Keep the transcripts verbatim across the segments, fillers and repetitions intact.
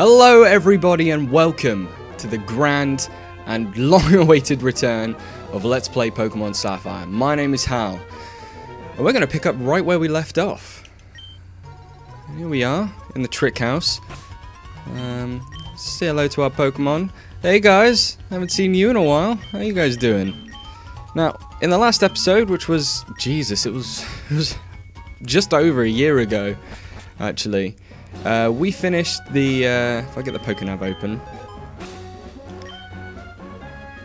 Hello everybody and welcome to the grand and long-awaited return of Let's Play Pokemon Sapphire. My name is Hal, and we're going to pick up right where we left off. Here we are, in the Trick House. Um, say hello to our Pokemon. Hey guys, haven't seen you in a while. How are you guys doing? Now, in the last episode, which was... Jesus, it was, it was just over a year ago, actually. Uh, we finished the, uh, if I get the PokéNav open,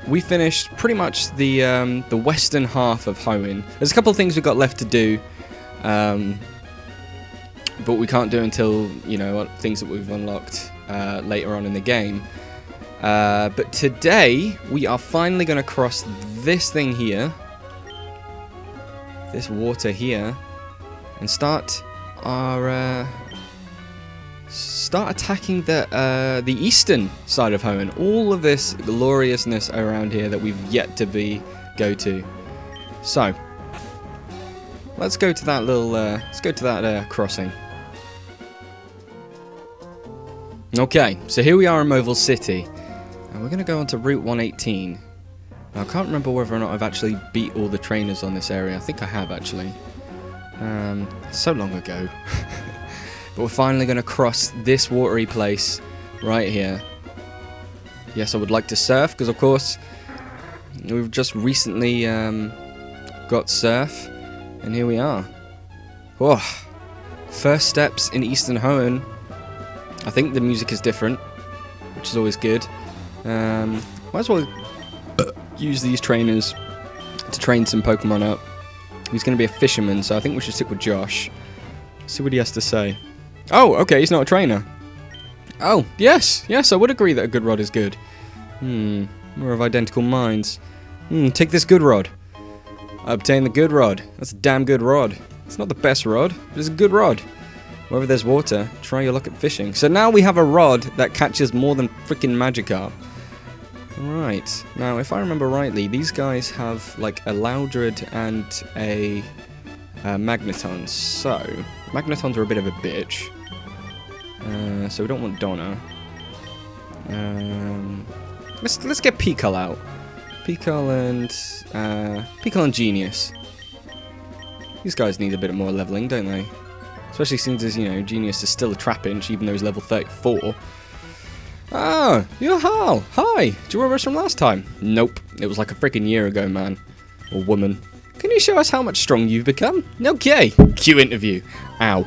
we finished pretty much the um, the western half of Hoenn. There's a couple of things we've got left to do, um, but we can't do until, you know, things that we've unlocked uh, later on in the game. Uh, but today, we are finally going to cross this thing here, this water here, and start our... Uh, Start attacking the uh, the eastern side of Hoenn. All of this gloriousness around here that we've yet to be go to. So let's go to that little. Uh, let's go to that uh, crossing. Okay, so here we are in Mauville City, and we're going to go onto Route one eighteen. Now, I can't remember whether or not I've actually beat all the trainers on this area. I think I have actually. Um, so long ago. But we're finally going to cross this watery place right here. Yes, I would like to surf, because of course, we've just recently um, got surf. And here we are. Oh, first steps in Eastern Hoenn. I think the music is different, which is always good. Um, might as well use these trainers to train some Pokemon up. He's going to be a fisherman, so I think we should stick with Josh. See what he has to say. Oh, okay, he's not a trainer. Oh, yes, yes, I would agree that a good rod is good. Hmm, we're of identical minds. Hmm, take this good rod. I obtain the good rod. That's a damn good rod. It's not the best rod, but it's a good rod. Wherever there's water, try your luck at fishing. So now we have a rod that catches more than freaking Magikarp. Right, now if I remember rightly, these guys have like a Loudred and a uh, Magneton, so... Magnetons are a bit of a bitch, uh, so we don't want Donna. Um, let's let's get Pico out. Pico and uh, Pico and Genius. These guys need a bit more leveling, don't they? Especially since, as you know, Genius is still a Trapinch, even though he's level thirty-four. Oh, you're Hal. Hi. Do you remember us from last time? Nope. It was like a freaking year ago, man or woman. Can you show us how much stronger you've become? Okay. Cue interview. Ow.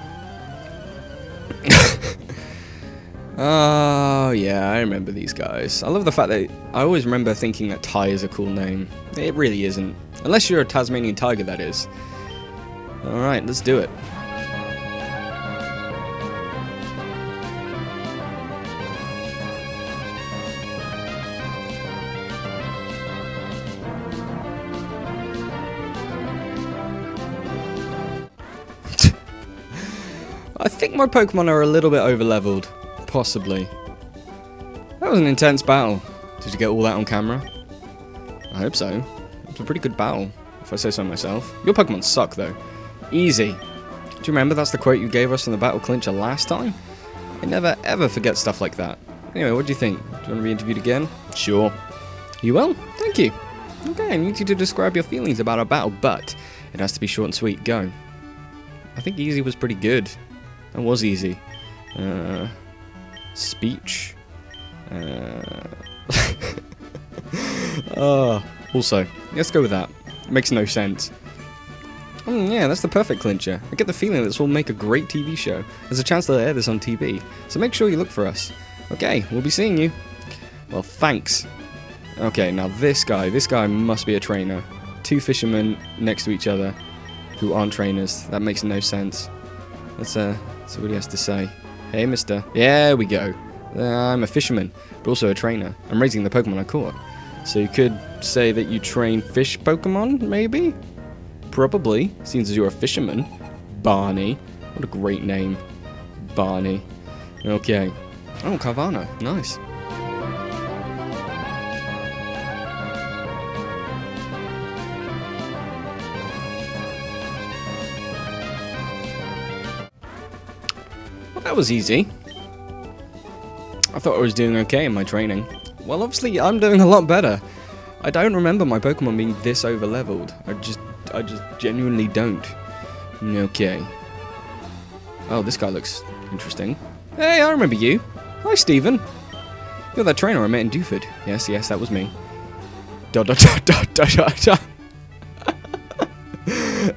Oh, yeah, I remember these guys. I love the fact that I always remember thinking that Ty is a cool name. It really isn't. Unless you're a Tasmanian tiger, that is. Alright, let's do it. I think my Pokemon are a little bit overleveled, possibly. That was an intense battle. Did you get all that on camera? I hope so. It's a pretty good battle, if I say so myself. Your Pokemon suck, though. Easy. Do you remember that's the quote you gave us in the Battle Clincher last time? I never ever forget stuff like that. Anyway, what do you think? Do you want to be interviewed again? Sure. You will? Thank you. Okay, I need you to describe your feelings about our battle, but it has to be short and sweet. Go. I think easy was pretty good. That was easy. Uh, speech. Uh, uh, also, let's go with that. It makes no sense. Oh, yeah, that's the perfect clincher. I get the feeling this will make a great T V show. There's a chance they'll air this on T V, so make sure you look for us. Okay, we'll be seeing you. Well, thanks. Okay, now this guy. This guy must be a trainer. Two fishermen next to each other who aren't trainers. That makes no sense. Let's uh, see what he has to say. Hey, mister. Yeah, we go. Uh, I'm a fisherman, but also a trainer. I'm raising the Pokemon I caught. So you could say that you train fish Pokemon, maybe? Probably, since you're a fisherman. Barney. What a great name. Barney. Okay. Oh, Carvana. Nice. That was easy. thought I was doing okay in my training. Well, obviously, I'm doing a lot better. I don't remember my Pokemon being this over-leveled. I just, I just genuinely don't. Okay. Oh, this guy looks interesting. Hey, I remember you. Hi, Steven. You're that trainer I met in Dewford. Yes, yes, that was me. Da da da da da da da.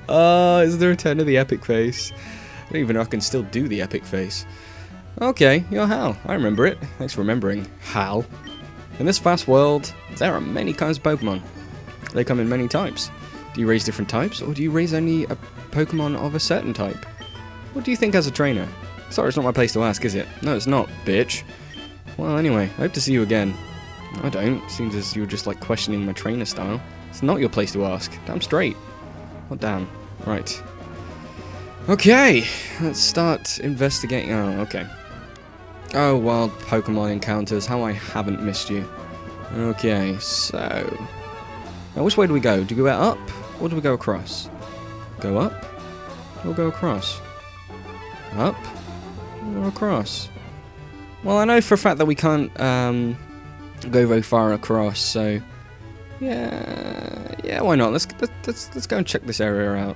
Oh, is the return of the epic face? I don't even know if I can still do the epic face. Okay, you're Hal. I remember it. Thanks for remembering, Hal. In this fast world, there are many kinds of Pokemon. They come in many types. Do you raise different types, or do you raise only a Pokemon of a certain type? What do you think as a trainer? Sorry, it's not my place to ask, is it? No, it's not, bitch. Well, anyway, I hope to see you again. I don't. Seems as you were just, like, questioning my trainer style. It's not your place to ask. Damn straight. Well, damn. Right. Okay. Let's start investigating. Oh, okay. Oh, wild Pokemon encounters. How I haven't missed you. Okay, so... Now, which way do we go? Do we go up, or do we go across? Go up, or go across? Up, or across? Well, I know for a fact that we can't, um... go very far across, so yeah, yeah. Why not? Let's let's let's go and check this area out.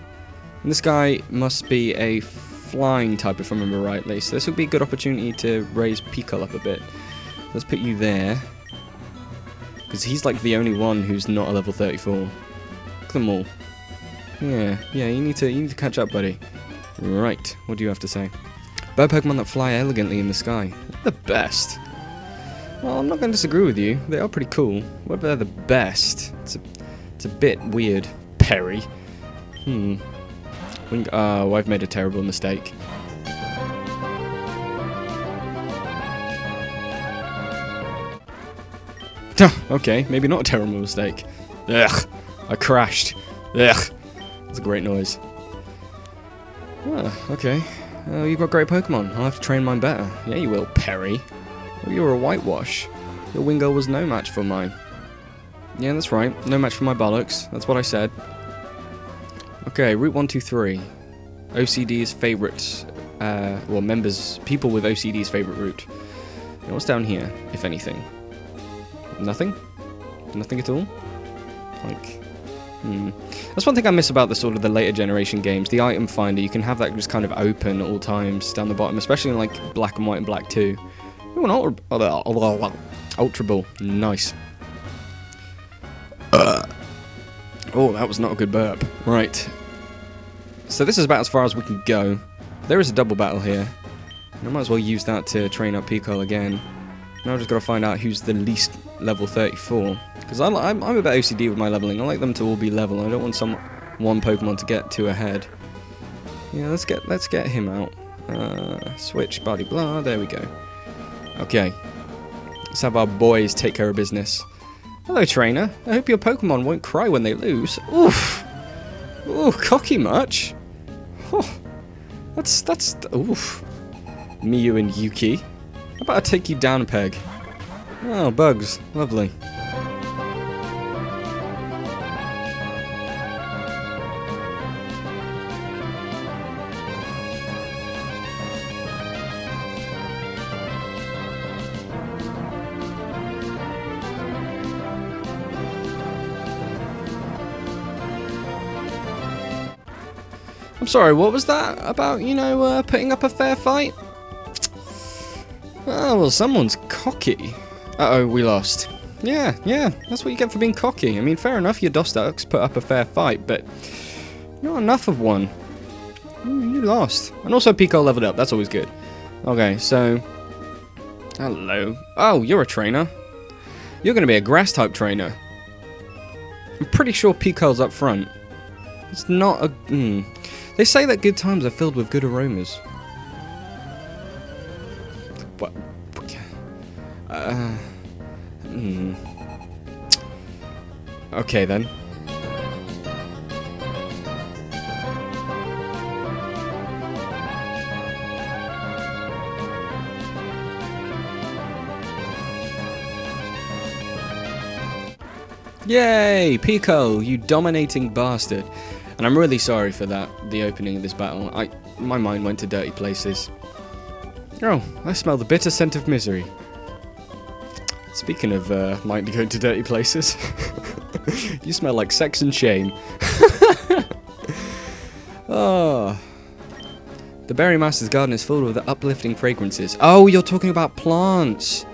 And this guy must be a flying type, if I remember rightly. So this would be a good opportunity to raise Pico up a bit. Let's put you there, because he's like the only one who's not a level thirty-four. Look at them all. Yeah, yeah. You need to you need to catch up, buddy. Right. What do you have to say? Bird Pokemon that fly elegantly in the sky. The best. Well, I'm not going to disagree with you. They are pretty cool. Whether they're the best, it's a, it's a bit weird. Perry. Hmm. Wingo. Oh, I've made a terrible mistake. Okay, maybe not a terrible mistake. Ugh. I crashed. Ugh. That's a great noise. Ah, okay. Oh, you've got great Pokemon. I'll have to train mine better. Yeah, you will, Perry. You were a whitewash. Your Wingo was no match for mine. Yeah, that's right. No match for my bollocks. That's what I said. Okay, Route one two three. O C D's favourite... Uh, well, members... People with O C D's favourite route. Now, what's down here, if anything? Nothing? Nothing at all? Like... Hmm. That's one thing I miss about the sort of the later generation games. The item finder, you can have that just kind of open at all times down the bottom. Especially in, like, Black and White and Black two. Ooh, an ultra, ultra ball. Nice. Uh. Oh, that was not a good burp. Right. So this is about as far as we can go. There is a double battle here. I might as well use that to train up Pico again. Now I've just got to find out who's the least level thirty-four. Because I'm, I'm a bit O C D with my leveling. I like them to all be level. I don't want some one Pokemon to get too ahead. Yeah, let's get let's get him out. Uh, switch, blah, blah. There we go. Okay, let's have our boys take care of business. Hello, trainer. I hope your Pokemon won't cry when they lose. Oof. Ooh, cocky much. Oh, that's, that's, oof. Miu and Yuki. How about I take you down a peg? Oh, bugs. Lovely. I'm sorry, what was that about, you know, uh, putting up a fair fight? Oh, well, someone's cocky. Uh-oh, we lost. Yeah, yeah, that's what you get for being cocky. I mean, fair enough, your Dostox put up a fair fight, but not enough of one. You lost. And also Pico leveled up, that's always good. Okay, so... Hello. Oh, you're a trainer. You're going to be a grass-type trainer. I'm pretty sure Pico's up front. It's not a... Mm. They say that good times are filled with good aromas. What? Uh, hmm. Okay then. Yay! Pico, you dominating bastard. And I'm really sorry for that, the opening of this battle. I, my mind went to dirty places. Oh, I smell the bitter scent of misery. Speaking of uh, mind going to dirty places, you smell like sex and shame. Oh. The Berry Master's garden is filled with uplifting fragrances. Oh, you're talking about plants.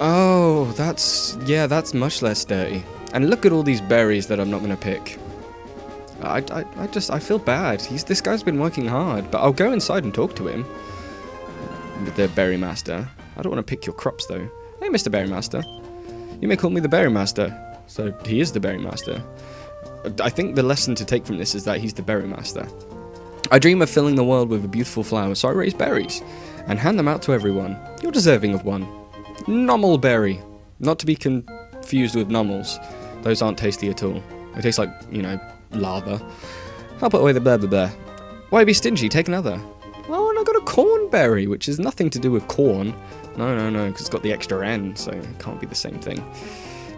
Oh, that's... yeah, that's much less dirty. And look at all these berries that I'm not going to pick. I, I, I just... I feel bad. He's, this guy's been working hard. But I'll go inside and talk to him. The Berry Master. I don't want to pick your crops, though. Hey, Mister Berry Master. You may call me the Berry Master. So, he is the Berry Master. I think the lesson to take from this is that he's the Berry Master. I dream of filling the world with a beautiful flower, so I raise berries and hand them out to everyone. You're deserving of one. Nomal berry. Not to be confused with nomals. Those aren't tasty at all. They taste like, you know, lava. I'll put away the blah blah blah. Why be stingy? Take another. Oh, and I got a corn berry, which is nothing to do with corn. No, no, no, because it's got the extra N, so it can't be the same thing.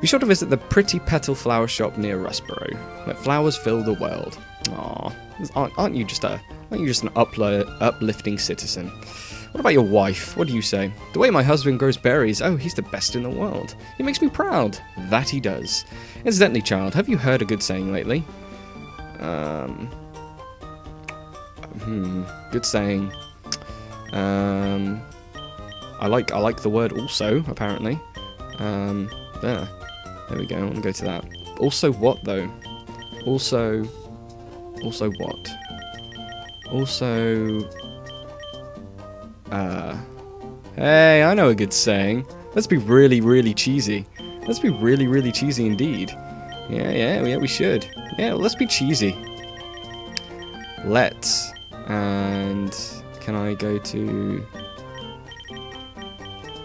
Be sure to visit the Pretty Petal Flower Shop near Rustboro. Let flowers fill the world. Aww. Aren't, aren't you just a, aren't you just an upli uplifting citizen? What about your wife? What do you say? The way my husband grows berries, oh, he's the best in the world. He makes me proud. That he does. Incidentally, child, have you heard a good saying lately? Um, hmm, good saying. Um, I like, I like the word also, apparently. Um, there. There we go, I want to go to that. Also what, though? Also... Also what? Also... Uh... Hey, I know a good saying. Let's be really, really cheesy. Let's be really, really cheesy indeed. Yeah, yeah, yeah, we should. Yeah, well, let's be cheesy. Let's. And... Can I go to...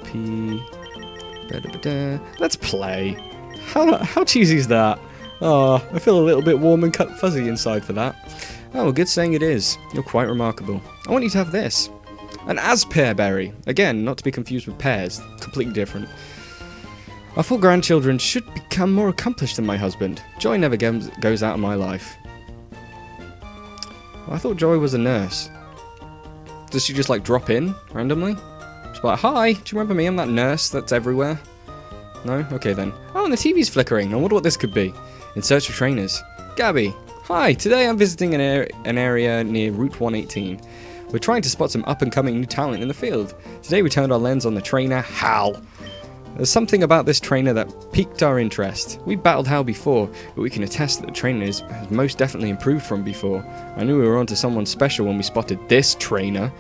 P... Let's play. How, how cheesy is that? Oh, I feel a little bit warm and cut fuzzy inside for that. Oh, well, good saying it is. You're quite remarkable. I want you to have this. An Aspear berry. Again, not to be confused with pears. Completely different. Our four grandchildren should become more accomplished than my husband. Joy never goes out of my life. Well, I thought Joy was a nurse. Does she just, like, drop in randomly? She's like, hi, do you remember me? I'm that nurse that's everywhere. No? Okay, then. Oh, and the T V's flickering. I wonder what this could be. In search of trainers. Gabby. Hi, today I'm visiting an, er an area near Route one eighteen. We're trying to spot some up-and-coming new talent in the field. Today we turned our lens on the trainer, Hal. There's something about this trainer that piqued our interest. We battled Hal before, but we can attest that the trainer is, has most definitely improved from before. I knew we were onto someone special when we spotted this trainer.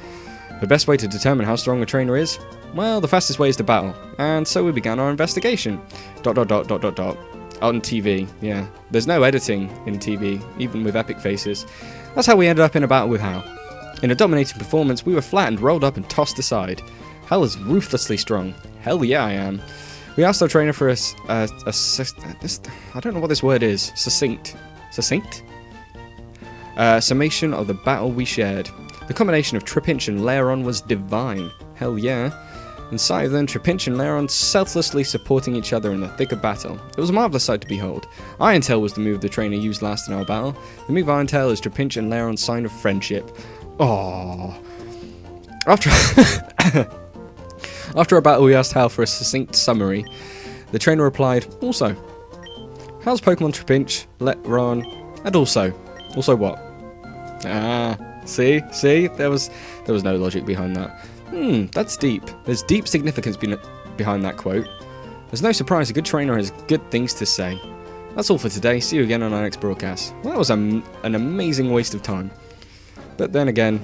The best way to determine how strong a trainer is? Well, the fastest way is to battle. And so we began our investigation. Dot dot dot dot dot dot. On T V, yeah. There's no editing in T V, even with epic faces. That's how we ended up in a battle with Hal. In a dominating performance, we were flattened, rolled up, and tossed aside. Hal is ruthlessly strong. Hell yeah, I am. We asked our trainer for a... a, a, a I don't know what this word is. Succinct. Succinct? Uh, summation of the battle we shared. The combination of Trapinch and Lairon was divine. Hell yeah. Inside of them, Trapinch and Lairon selflessly supporting each other in the thick of battle. It was a marvellous sight to behold. Iron Tail was the move the trainer used last in our battle. The move Iron Tail is Trapinch and Lairon's sign of friendship. Aww. After, After our battle, we asked Hal for a succinct summary. The trainer replied, also. Hal's Pokemon Trapinch, Lairon, and also. Also what? Ah, see? See? There was, there was no logic behind that. Hmm, that's deep. There's deep significance be behind that quote. There's no surprise a good trainer has good things to say. That's all for today. See you again on our next broadcast. Well, that was a, an amazing waste of time. But then again,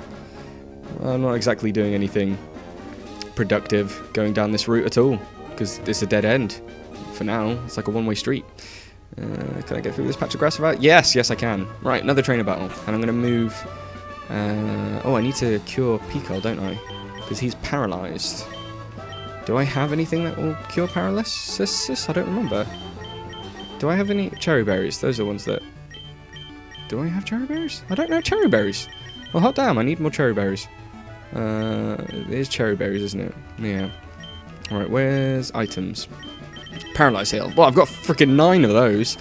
I'm not exactly doing anything productive going down this route at all. Because it's a dead end. For now, it's like a one-way street. Uh, can I get through this patch of grass about? Yes, yes I can. Right, another trainer battle. And I'm going to move... Uh, oh, I need to cure Pico, don't I? Because he's paralysed. Do I have anything that will cure paralysis? I don't remember. Do I have any... Cheri berries. Those are ones that... Do I have Cheri berries? I don't know Cheri berries. Well, hot damn, I need more Cheri berries. Uh, it is Cheri berries, isn't it? Yeah. Alright, where's items? Paralyze Hill. Well, I've got freaking nine of those.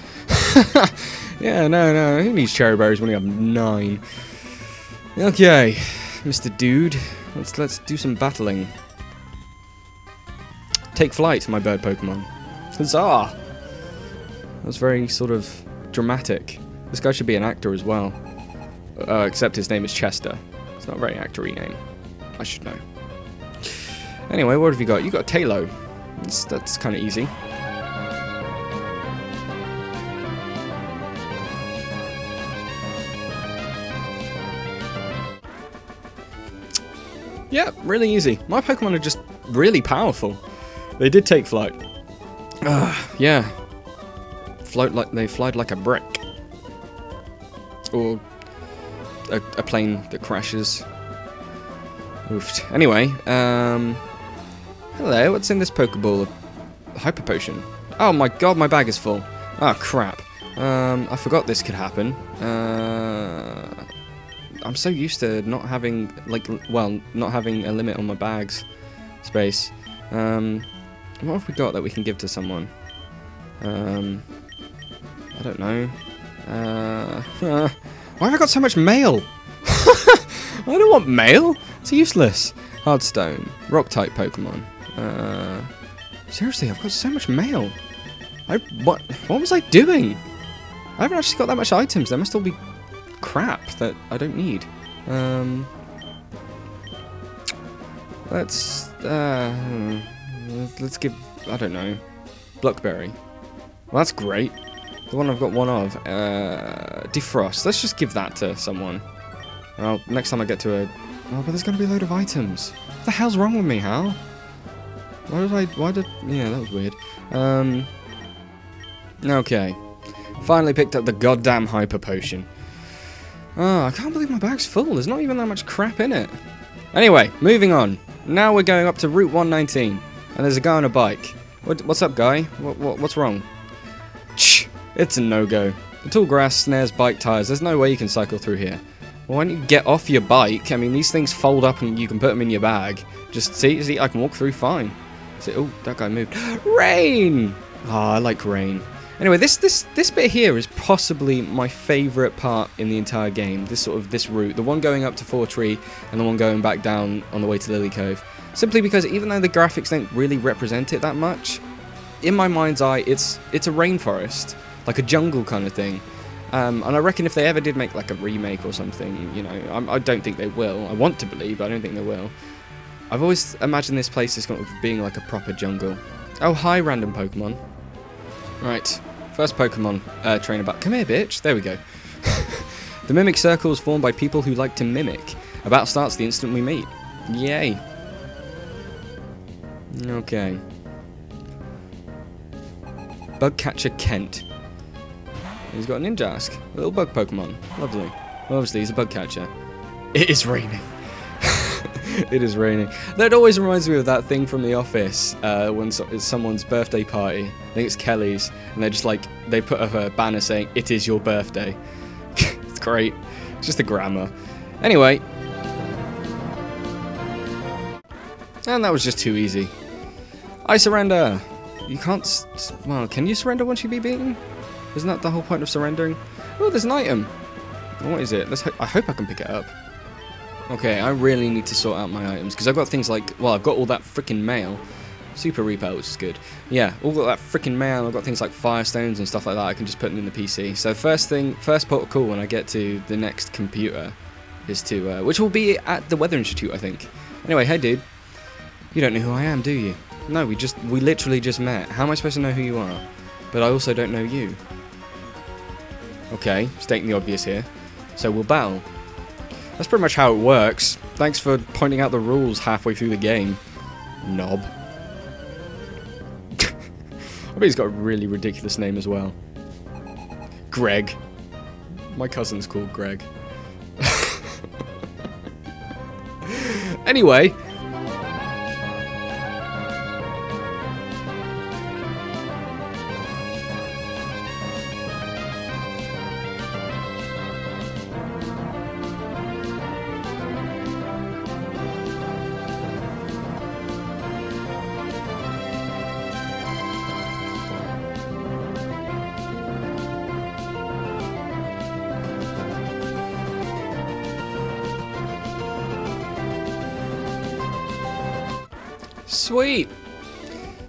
Yeah, no, no. Who needs Cheri berries when you have nine? Okay. Mister Dude. Let's let's do some battling. Take flight, my bird Pokemon. Huzzah! That's very sort of dramatic. This guy should be an actor as well. Uh, except his name is Chester. It's not a very actor-y name. I should know. Anyway, what have you got? You got Talo. That's, that's kind of easy. Yeah, really easy. My Pokemon are just really powerful. They did take flight. Uh, yeah. Float like they flied like a brick. Or a, a plane that crashes. Oofed. Anyway, um hello, what's in this Pokeball? Hyper Potion. Oh my god, my bag is full. Oh crap. Um I forgot this could happen. Uh I'm so used to not having, like, well, not having a limit on my bag's space. Um, what have we got that we can give to someone? Um, I don't know. Uh, uh, why have I got so much mail? I don't want mail. It's useless. Hardstone. Rock-type Pokemon. Uh, seriously, I've got so much mail. I, what, what was I doing? I haven't actually got that much items. There must all be crap that I don't need. Um, let's uh, let's give, I don't know, Blackberry. Well, that's great. The one I've got one of. Uh, Defrost. Let's just give that to someone. Well, next time I get to a. Oh, but there's going to be a load of items. What the hell's wrong with me, Hal? Why did I? Why did? Yeah, that was weird. Um. Okay. Finally picked up the goddamn Hyper Potion. Oh, I can't believe my bag's full. There's not even that much crap in it. Anyway, moving on. Now we're going up to Route one nineteen. And there's a guy on a bike. What, what's up, guy? What, what, what's wrong? Shh! It's a no-go. The tall grass snares bike tires. There's no way you can cycle through here. Well, why don't you get off your bike? I mean, these things fold up and you can put them in your bag. Just see, see I can walk through fine. See, oh, that guy moved. Rain! Ah, oh, I like rain. Anyway, this this this bit here is possibly my favourite part in the entire game. This sort of this route, the one going up to Fortree and the one going back down on the way to Lily Cove. Simply because even though the graphics don't really represent it that much, in my mind's eye, it's it's a rainforest, like a jungle kind of thing. Um, and I reckon if they ever did make like a remake or something, you know, I, I don't think they will. I want to believe, but I don't think they will. I've always imagined this place as kind of being like a proper jungle. Oh, hi, random Pokemon. Right, first Pokemon uh, trainer battle. Come here, bitch. There we go. The mimic circle is formed by people who like to mimic. A battle starts the instant we meet. Yay. Okay. Bugcatcher Kent. He's got a Ninjask. A little bug Pokemon. Lovely. Well, obviously, he's a bugcatcher. It is raining. It is raining. That always reminds me of that thing from The Office, uh, when so it's someone's birthday party. I think it's Kelly's, and they're just like, they put up a banner saying, "It is your birthday." It's great. It's just the grammar. Anyway. And that was just too easy. I surrender. You can't, s well, can you surrender once you be beaten? Isn't that the whole point of surrendering? Oh, there's an item. What is it? Let's ho I hope I can pick it up. Okay, I really need to sort out my items, because I've got things like, well, I've got all that freaking mail. Super Repel, which is good. Yeah, all got that freaking mail, I've got things like Firestones and stuff like that, I can just put them in the P C. So first thing, first port of call when I get to the next computer is to, uh, which will be at the Weather Institute, I think. Anyway, hey dude, you don't know who I am, do you? No, we just, we literally just met. How am I supposed to know who you are? But I also don't know you. Okay, stating the obvious here. So we'll battle. That's pretty much how it works. Thanks for pointing out the rules halfway through the game. Knob. I bet he's got a really ridiculous name as well. Greg. My cousin's called Greg. Anyway.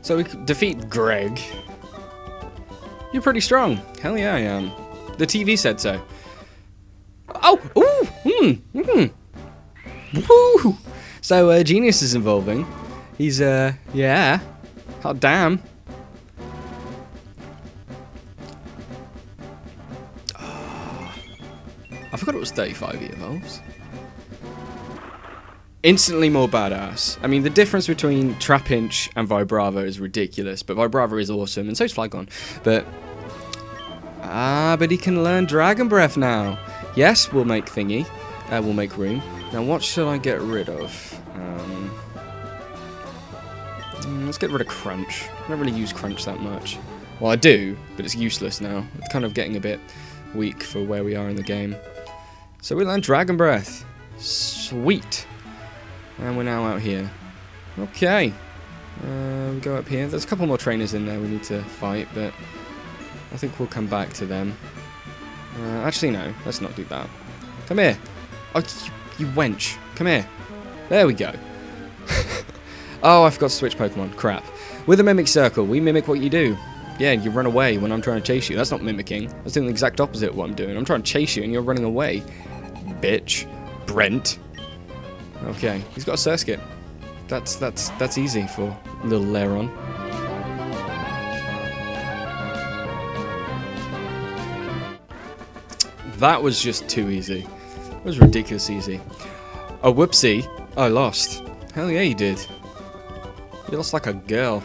So we defeat Greg. You're pretty strong. Hell yeah, I am. The T V said so. Oh! Ooh! Mmm! Mmm! Woo! So, uh, Genius is involving. He's, uh, yeah. Hot damn. Oh, I forgot it was thirty-five he evolves. Instantly more badass. I mean, the difference between Trapinch and Vibrava is ridiculous, but Vibrava is awesome, and so is Flygon. But, ah, but he can learn Dragon Breath now. Yes, we'll make thingy. Uh, we'll make room. Now, what should I get rid of? Um, let's get rid of Crunch. I don't really use Crunch that much. Well, I do, but it's useless now. It's kind of getting a bit weak for where we are in the game. So we learned Dragon Breath. Sweet. And we're now out here. Okay. Uh, we go up here. There's a couple more trainers in there we need to fight, but I think we'll come back to them. Uh, actually, no. Let's not do that. Come here. Oh, you, you wench. Come here. There we go. Oh, I forgot to switch Pokemon. Crap. With a Mimic Circle, we mimic what you do. Yeah, you run away when I'm trying to chase you. That's not mimicking. That's doing the exact opposite of what I'm doing. I'm trying to chase you and you're running away. Bitch. Brent. Okay, he's got a Surskit. That's that's that's easy for little Lairon. That was just too easy. It was ridiculous easy. Oh whoopsie! I lost. Hell yeah, you did. You lost like a girl.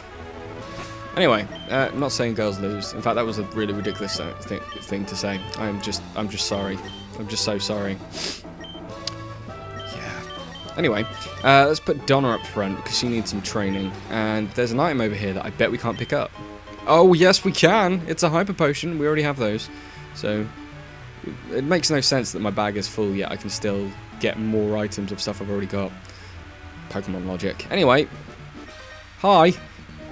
Anyway, uh, I'm not saying girls lose. In fact, that was a really ridiculous th thing to say. I'm just I'm just sorry. I'm just so sorry. Anyway, uh, let's put Donna up front, because she needs some training. And there's an item over here that I bet we can't pick up. Oh, yes, we can! It's a Hyper Potion. We already have those. So, it makes no sense that my bag is full, yet I can still get more items of stuff I've already got. Pokemon logic. Anyway. Hi.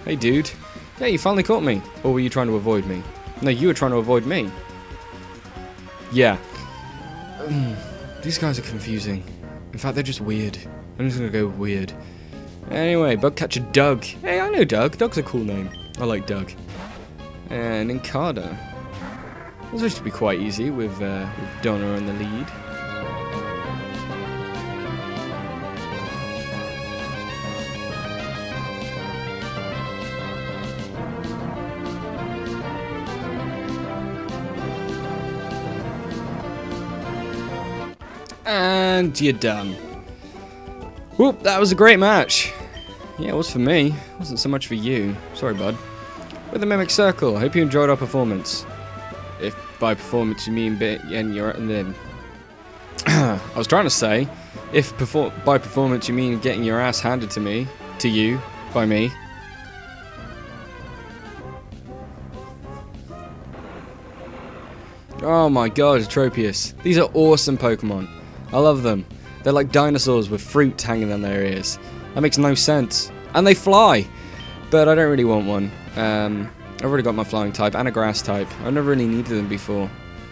Hey, dude. Yeah, you finally caught me. Or were you trying to avoid me? No, you were trying to avoid me. Yeah. These guys are confusing. In fact, they're just weird. I'm just gonna go weird. Anyway, bug catcher Doug. Hey, I know Doug. Doug's a cool name. I like Doug. And Incada. Those used to be quite easy with, uh, with Donna in the lead. And you're done. Whoop, that was a great match. Yeah, it was for me. It wasn't so much for you. Sorry, bud. With the Mimic Circle, hope you enjoyed our performance. If by performance you mean bit and you're and then I was trying to say, if perfor by performance you mean getting your ass handed to me, to you, by me. Oh my god, Tropius. These are awesome Pokemon. I love them. They're like dinosaurs with fruit hanging on their ears. That makes no sense. And they fly! But I don't really want one. Um, I've already got my flying type and a grass type. I've never really needed them before.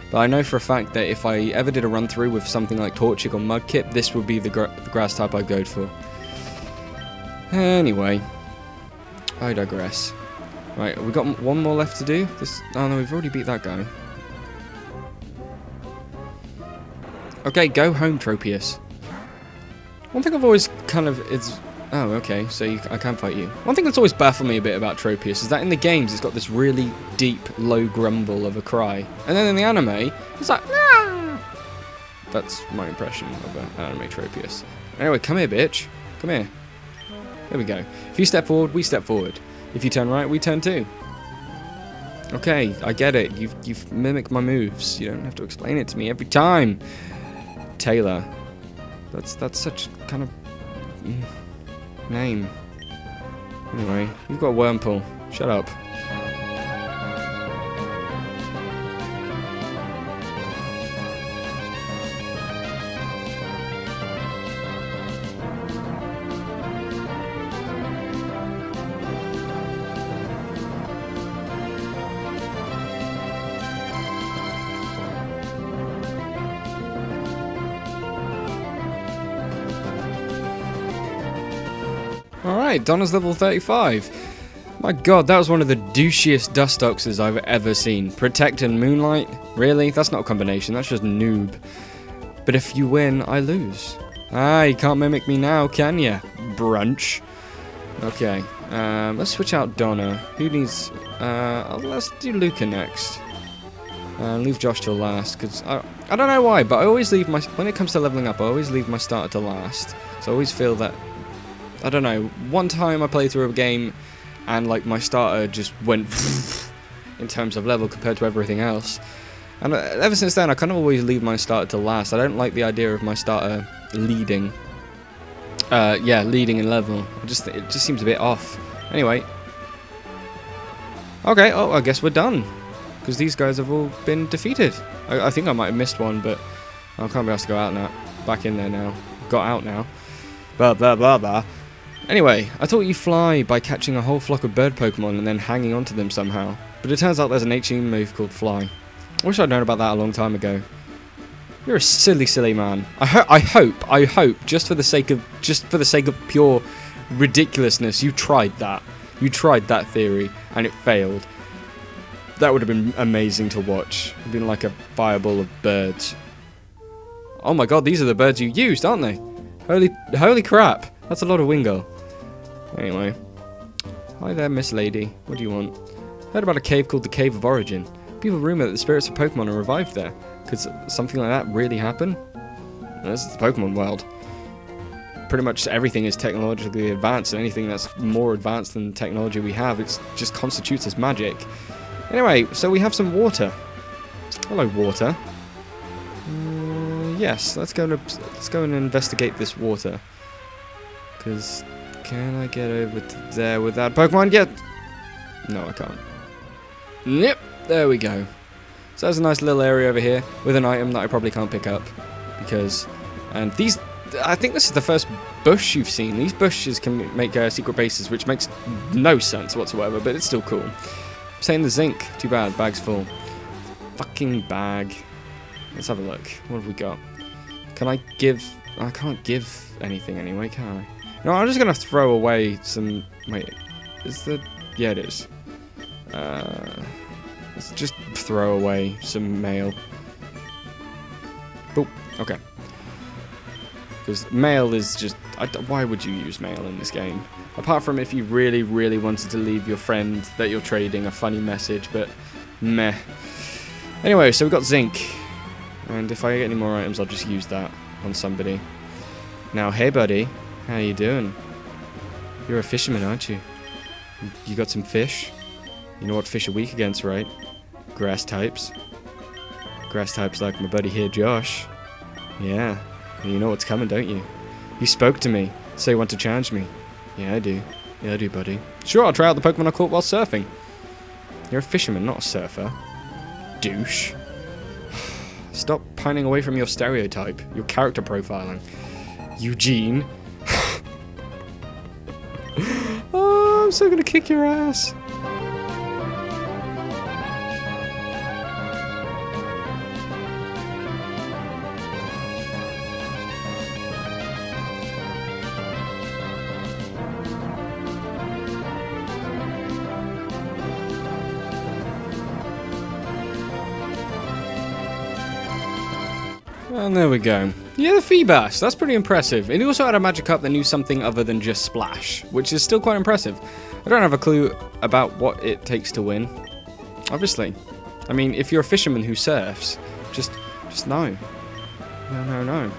But I know for a fact that if I ever did a run through with something like Torchic or Mudkip, this would be the, gra the grass type I'd go for. Anyway. I digress. Right, we've got one more left to do. This, oh no, we've already beat that guy. Okay, go home, Tropius. One thing I've always kind of... It's, oh, okay, so you, I can fight you. One thing that's always baffled me a bit about Tropius is that in the games, it's got this really deep, low grumble of a cry. And then in the anime, it's like... Nah! That's my impression of an anime Tropius. Anyway, come here, bitch. Come here. There we go. If you step forward, we step forward. If you turn right, we turn too. Okay, I get it. You've, you've mimicked my moves. You don't have to explain it to me every time. Taylor. That's that's such kind of name. Anyway, you've got a Wurmple. Shut up. Donna's level thirty-five. My god, that was one of the douchiest Dustoxes I've ever seen. Protect and Moonlight? Really? That's not a combination, that's just noob. But if you win, I lose. Ah, you can't mimic me now, can ya? Brunch. Okay, um, let's switch out Donna. Who needs... Uh, let's do Luca next. Uh, leave Josh till last, because I, I don't know why, but I always leave my... When it comes to leveling up, I always leave my starter to last. So I always feel that... I don't know, one time I played through a game and like my starter just went in terms of level compared to everything else. And ever since then, I kind of always leave my starter to last. I don't like the idea of my starter leading. Uh, yeah, leading in level. I just it just seems a bit off. Anyway. Okay, oh, I guess we're done. Because these guys have all been defeated. I, I think I might have missed one, but I can't be asked to go out now. Back in there now. Got out now. Blah, blah, blah, blah. Anyway, I thought you fly by catching a whole flock of bird Pokemon and then hanging onto them somehow. But it turns out there's an H E move called fly. I wish I'd known about that a long time ago. You're a silly, silly man. I, ho I hope, I hope, just for the sake of, just for the sake of pure ridiculousness, you tried that. You tried that theory, and it failed. That would have been amazing to watch. It'd been like a fireball of birds. Oh my god, these are the birds you used, aren't they? Holy, holy crap! That's a lot of Wingo. Anyway. Hi there, Miss Lady. What do you want? Heard about a cave called the Cave of Origin. People rumour that the spirits of Pokemon are revived there. Could something like that really happen? This is the Pokemon world. Pretty much everything is technologically advanced, and anything that's more advanced than the technology we have, it just constitutes as magic. Anyway, so we have some water. Hello, water. Uh, yes, let's go, and, let's go and investigate this water. Because, can I get over to there with that Pokemon yet? No, I can't. Yep. There we go. So there's a nice little area over here with an item that I probably can't pick up because, and these, I think this is the first bush you've seen. These bushes can make uh, secret bases, which makes no sense whatsoever, but it's still cool. Same the zinc. Too bad. Bag's full. Fucking bag. Let's have a look. What have we got? Can I give? I can't give anything anyway, can I? No, I'm just gonna throw away some. Wait, is the? Yeah, it is. Uh. Let's just throw away some mail. Oh, okay. Because mail is just... I, why would you use mail in this game? Apart from if you really, really wanted to leave your friend that you're trading a funny message, but meh. Anyway, so we've got zinc. And if I get any more items, I'll just use that on somebody. Now, hey, buddy. How you doing? You're a fisherman, aren't you? You got some fish? You know what fish are weak against, right? Grass types. Grass types like my buddy here, Josh. Yeah. You know what's coming, don't you? You spoke to me. So you want to challenge me. Yeah, I do. Yeah, I do, buddy. Sure, I'll try out the Pokemon I caught while surfing. You're a fisherman, not a surfer. Douche. Stop pining away from your stereotype. Your character profiling. Eugene. Oh, I'm so gonna kick your ass. And there we go. Yeah, the Feebas. That's pretty impressive. And he also had a Magikarp that knew something other than just Splash, which is still quite impressive. I don't have a clue about what it takes to win. Obviously. I mean, if you're a fisherman who surfs, just, just no. No, no, no.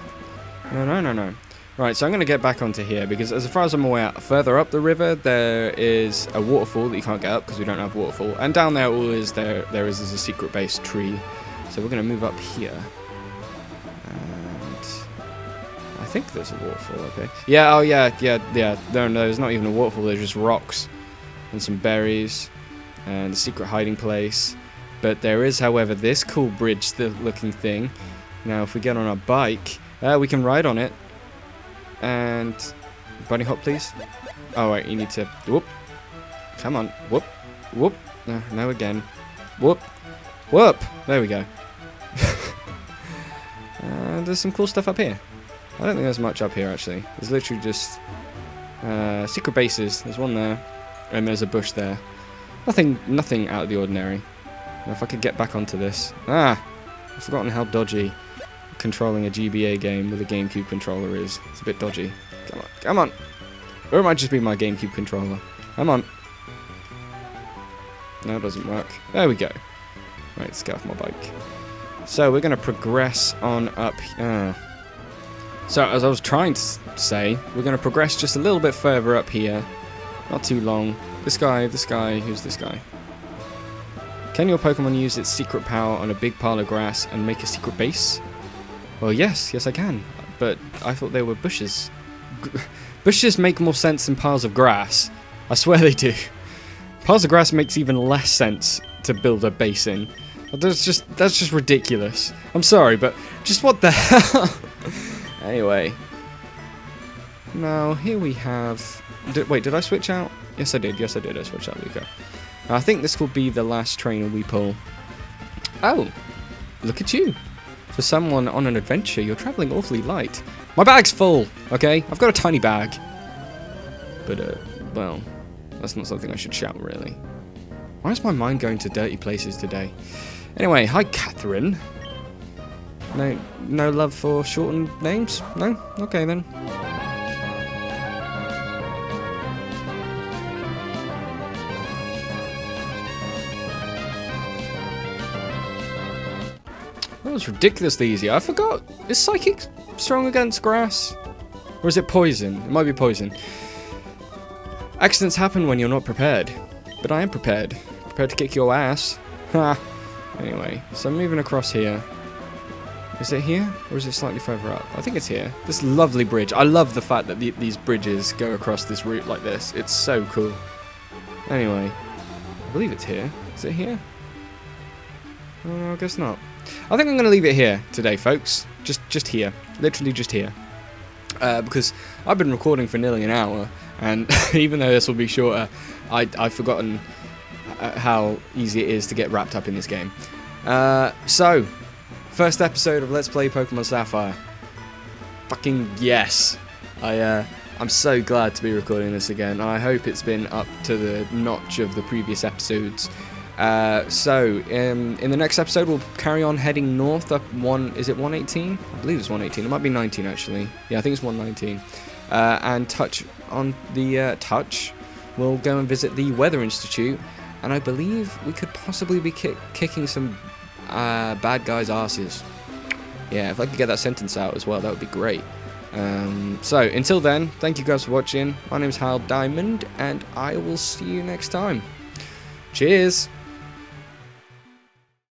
No, no, no, no. Right, so I'm going to get back onto here, because as far as I'm aware, further up the river, there is a waterfall that you can't get up, because we don't have waterfall. And down there, all is there, there is, is a secret base tree. So we're going to move up here. I think there's a waterfall, okay. Yeah, oh yeah, yeah, yeah. No, no, there's not even a waterfall, there's just rocks and some berries and a secret hiding place. But there is, however, this cool bridge looking thing. Now, if we get on our bike, uh, we can ride on it. And... bunny hop, please. Oh, wait, you need to... Whoop. Come on. Whoop. Whoop. No, no again. Whoop. Whoop. There we go. And there's some cool stuff up here. I don't think there's much up here, actually. There's literally just uh, secret bases. There's one there. And there's a bush there. Nothing, nothing out of the ordinary. Now if I could get back onto this. Ah! I've forgotten how dodgy controlling a G B A game with a GameCube controller is. It's a bit dodgy. Come on. Come on! Or it might just be my GameCube controller. Come on. No, it doesn't work. There we go. Right, let's get off my bike. So we're going to progress on up. Uh. So as I was trying to say, we're going to progress just a little bit further up here. Not too long. This guy, this guy, who's this guy? Can your Pokemon use its secret power on a big pile of grass and make a secret base? Well, yes. Yes, I can. But I thought they were bushes. Bushes make more sense than piles of grass. I swear they do. Piles of grass makes even less sense to build a base in. That's just, that's just ridiculous. I'm sorry, but just what the hell? Anyway. Now, here we have... Did, wait, did I switch out? Yes, I did. Yes, I did. I switched out Luca. Now, I think this will be the last trainer we pull. Oh, look at you. For someone on an adventure, you're traveling awfully light. My bag's full, okay? I've got a tiny bag. But, uh, well, that's not something I should shout, really. Why is my mind going to dirty places today? Anyway, hi, Catherine. No, no love for shortened names? No? Okay, then. That was ridiculously easy. I forgot. Is Psychic strong against grass? Or is it poison? It might be poison. Accidents happen when you're not prepared. But I am prepared. Prepared to kick your ass. Ha! Anyway, so I'm moving across here. Is it here? Or is it slightly further up? I think it's here. This lovely bridge. I love the fact that the, these bridges go across this route like this. It's so cool. Anyway, I believe it's here. Is it here? Oh, no, I guess not. I think I'm going to leave it here today, folks. Just just here. Literally just here. Uh, because I've been recording for nearly an hour. And even though this will be shorter, I, I've forgotten how easy it is to get wrapped up in this game. Uh, so, first episode of Let's Play Pokemon Sapphire. Fucking yes. I, uh, I'm so glad to be recording this again. I hope it's been up to the notch of the previous episodes. Uh, so, um, in the next episode, we'll carry on heading north up one... Is it one eighteen? I believe it's one eighteen. It might be nineteen, actually. Yeah, I think it's one nineteen. Uh, and touch on the uh, touch, we'll go and visit the Weather Institute, and I believe we could possibly be kick kicking some uh, bad guys' asses. Yeah, if I could get that sentence out as well, that would be great. Um, so, until then, thank you guys for watching. My name's Hal Diamond, and I will see you next time. Cheers!